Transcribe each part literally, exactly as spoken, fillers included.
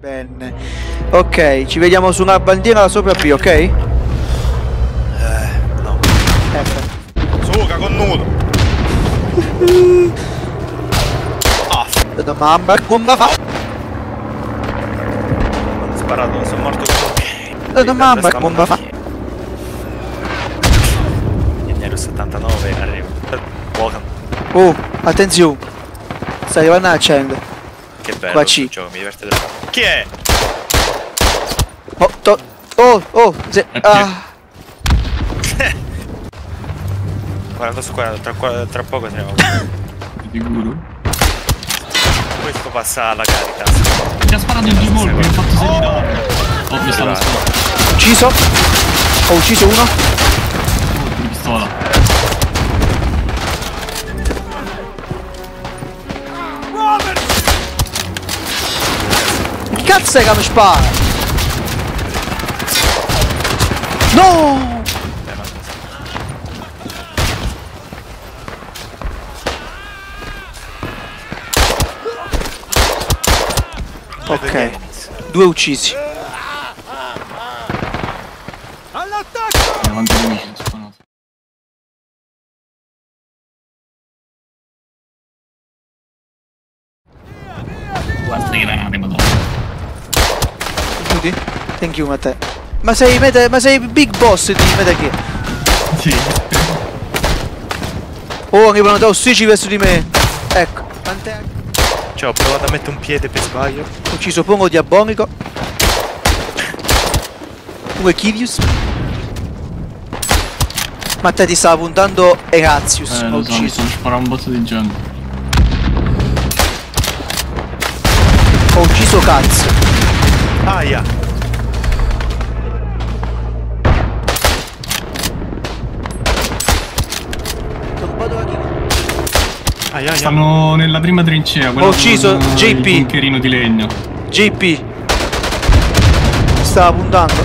Bene. Ok, ci vediamo su una bandiera da sopra P, ok? Eh, no. Suca con nudo. Ah, mamma, come fa? Ho sparato, sono morto con. Mamma, come fa? Nero settantanove arriva. Welcome. Oh, attenzione. Sta arrivando a cento. Che bello il gioco, mi diverte del fatto. Chi è? Oh, to oh, oh, se ah. quaranta su quaranta, tra, tra poco andiamo. Guru? Questo passa alla carica. Ti ha sparato il G-Wolf, mi ha fatto sei di danno. Ho pistola, pistola. Ucciso? Ho ucciso uno. Oh, pistola. Cazzo che mi spara! No! Ok, due uccisi. All'attacco! Guarda le granate, madonna. Thank you, Matteo. Ma sei meta, ma sei big boss di Meta Gear. Sì. Oh, arrivano da ostici verso di me. Ecco. Cioè, ho provato a mettere un piede per sbaglio. Ho ucciso Pongo Diabolico. Due Kivius. Matteo ti stava puntando Erazius. Eh, ho so, ucciso. Mi spara un botto di gente. Ho ucciso cazzo. Aia! Aia, stanno nella prima trincea. Ho ucciso J P. Il bunkerino di legno. J P. Stava puntando.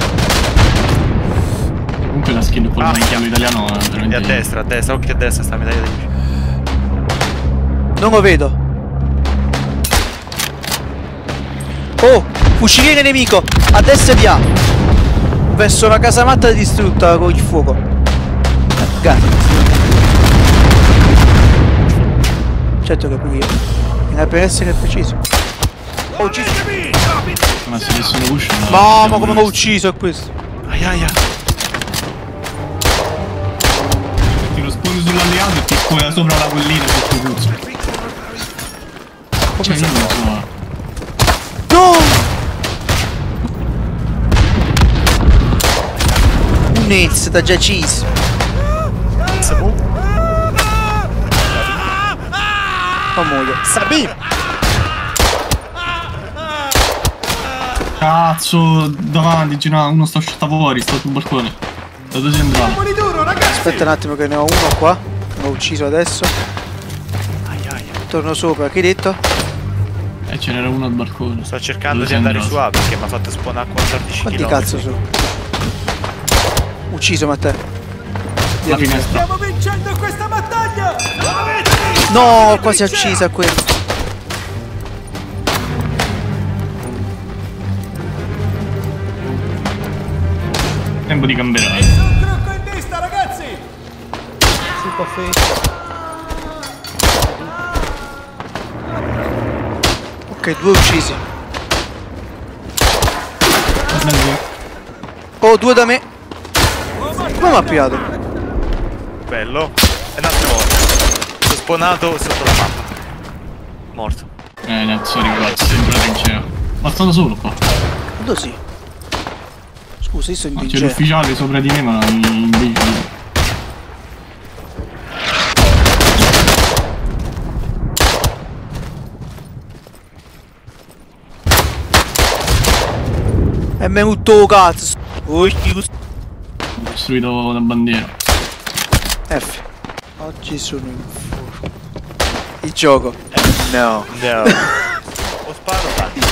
Comunque la skin con ah. il chiamo italiano è a destra, a destra, occhio a destra, sta medaglia di. Non lo vedo. Oh! Fuciliere nemico, a destra via. Verso la casa matta distrutta con il fuoco. Gatto. Certo che pure io. Non è per essere preciso. Ho ucciso. Ma se nessuno uscì. No, ma come l'ho ucciso a questo? Ai ai ai. Ti lo sponi sull'alleato e ti sponi sopra la collina sotto il cuzzo. Come si fa? No! Nez, da già cheese. Sabu. Oh muoio. Sabi. Cazzo, davanti, gira, uno sta uscita fuori, sta sul balcone. Da dove si andrà? Aspetta un attimo che ne ho uno qua. L'ho ucciso adesso. Torno sopra, che hai detto? Eh, ce n'era uno al balcone. Sto cercando di andare su A perché mi ha fatto spawnare a quattordici km. Quanti cazzo sono? Ucciso Matteo. Stiamo vincendo questa battaglia! No, quasi uccisa quella. Tempo di cambiare. È un trucco in vista, ragazzi! Super fake. Ok, due uccisi. Oh, due da me. Come mi ha piato? Bello. E un'altra volta. Sono spawnato sotto la mappa. Morto. Eh, ne sono arrivato, sembra vincere. Ma sono solo qua. Quando si? Scusa, io sono in vincere. C'è l'ufficiale sopra di me, ma in vincere. È venuto cazzo. Oh, costruito da bandiera F. Oggi sono in fuoco. Il gioco F. No, no. Ho sparo tanto.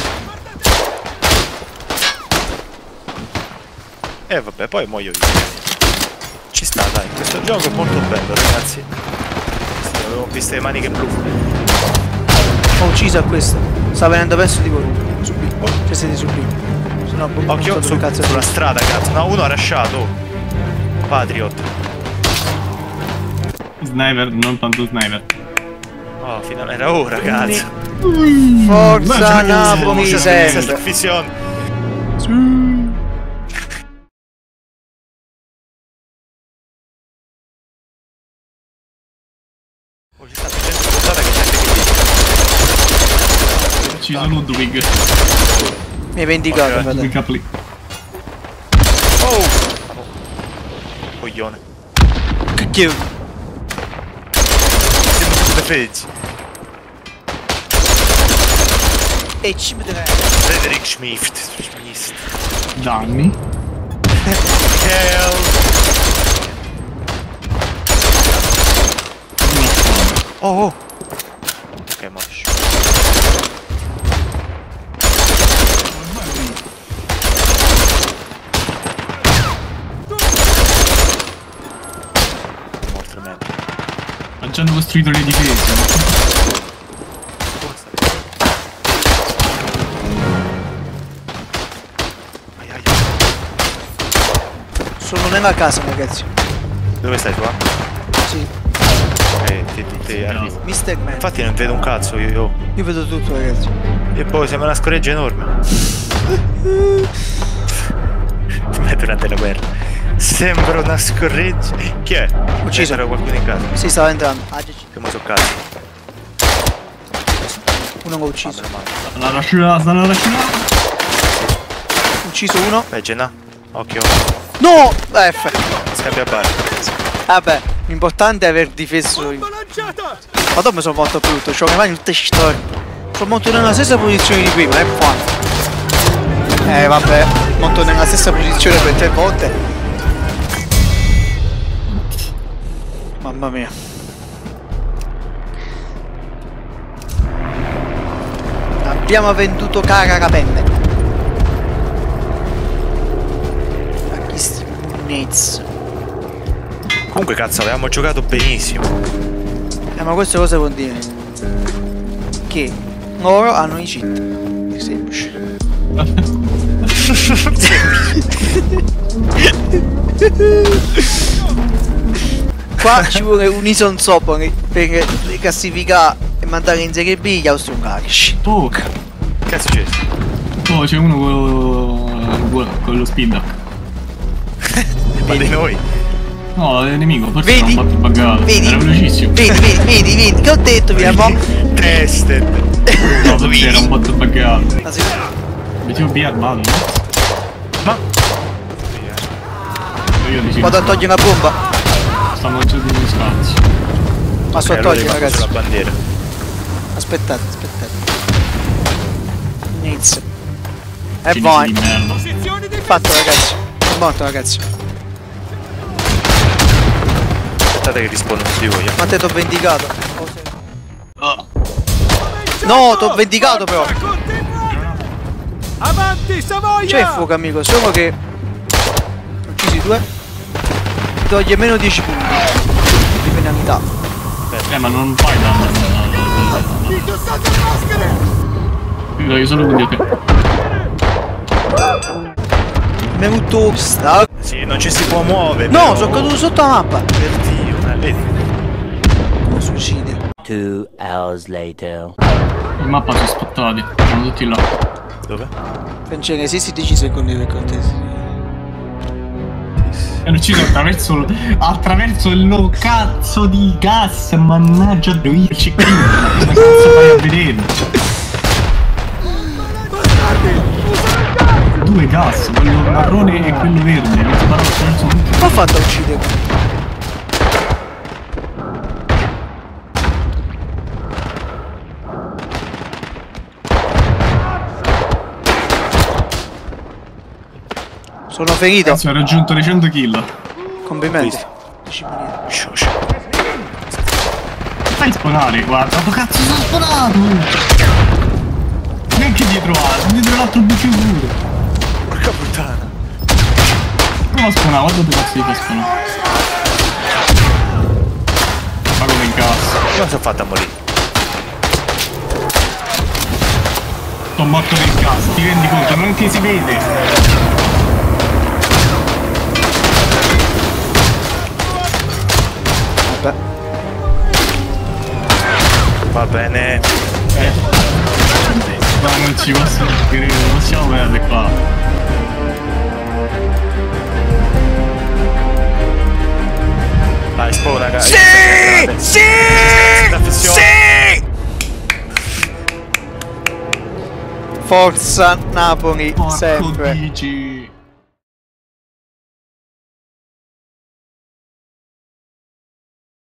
E eh, vabbè, poi muoio io. Ci sta, dai. Questo gioco è molto bello, ragazzi. Avevo visto le maniche blu. Ho ucciso a questo. Sta venendo verso di voi. Supplì. Cioè siete supplì. Sennò occhio su, cazzo sulla strada, cazzo. No, uno ha rasciato. Patriot. Sniper, non tanto sniper. Oh, finalmente era ora, cazzo. Mm. Forza Napoli, sempre. Ci sono Ludwig. Mi hai vendicato, fratello. Oh! Coglione. Cacchio! Siamo tutti felici. E ci vedremo. Frederick Schmift. Danni. Oh oh! Ok, morto. Hanno costruito le difese. Sono nella casa, ragazzi. Dove stai tu? Sì. Eh, ti, ti, no. Mister Man. Infatti non vedo un cazzo io, io. Io vedo tutto, ragazzi. E poi sembra una scoreggia enorme. Come durante la guerra. Sembra una scorreggia. Chi è? Ucciso. C'era qualcuno in casa? Si stava entrando. Che muso cazzo. Uno mi ha ucciso. L'ha lasciata, l'ha lasciata. Ucciso uno. Leggenda. Occhio. No! F. Scambia barra. Vabbè, l'importante è aver difeso. Madonna, mi sono fatto brutto. C'ho le mani tutte storte. Sono morto nella stessa posizione di prima. E fatto. Eh vabbè, morto nella stessa posizione per tre volte. Mamma mia. Abbiamo venduto caracapenne. A chi sti pugnezzo. Comunque cazzo, avevamo giocato benissimo. Eh, ma questo cosa vuol dire? Che loro hanno i cheat. È semplice. Qua ci vuole un ISONZO per classificare e mandare in Serie B gli austriacarici. Oh, che cazzo c'è? Oh, c'è uno con lo, con lo speedback. Ma di noi? No, è nemico, forse vedi? Non ho fatto buggato. Vedi? Era velocissimo. Vedi, vedi, vedi, vedi, che ho detto, mi amo? Tested. No, forse era un botto buggato. Ma si mettiamo B armato, no? Ma? Vado a togliere una bomba. Stanno giù di uno spazio. Ma sotto oggi ragazzi. La bandiera. Aspettate, aspettate. Inizio. E vai. Fatto ragazzi. È morto ragazzi. Aspettate che rispondo di voi. Ma te t'ho vendicato. Oh. No, t'ho vendicato però. Avanti Savoia! C'è fuoco amico, solo che. Uccisi due. Toglie meno dieci punti di penalità. Eh, ma non fai danno. Ti togli solo punti a te. Mi hai avuto sta. Sì, non ci si può muovere. No, però... sono caduto sotto la mappa. Per Dio, eh, vedi. Come suicide. Two hours later. Le mappa sono spottate, sono tutti là. Dove? Non ce ne esisti dieci secondi per contestare. È ucciso attraverso, attraverso lo cazzo di gas, mannaggia due qui. Come cazzo fai a vedere? Due gas, quello marrone e quello verde, mi sparo attraverso un... Come ho fatto a uccidere? Sono ferito! Ho raggiunto le cento kill. Complimenti. Fai sponare, guarda, ma cazzo sono sponato! Neanche dietro A, sono dietro l'altro B C pure! Porca puttana! Prova a sponare, guarda dove cazzo ti fai sponare! Ma come in cazzo! Io non sono fatta a morire! fatto un botto del gas, ti rendi conto? Non ti si vede. Vabbè. Va bene. Eh. Ma non ci possiamo credere, non possiamo perdere qua. Dai, sporo, ragazzi. Sì! Sì! Sì! Forza Napoli, porco sempre. Dici.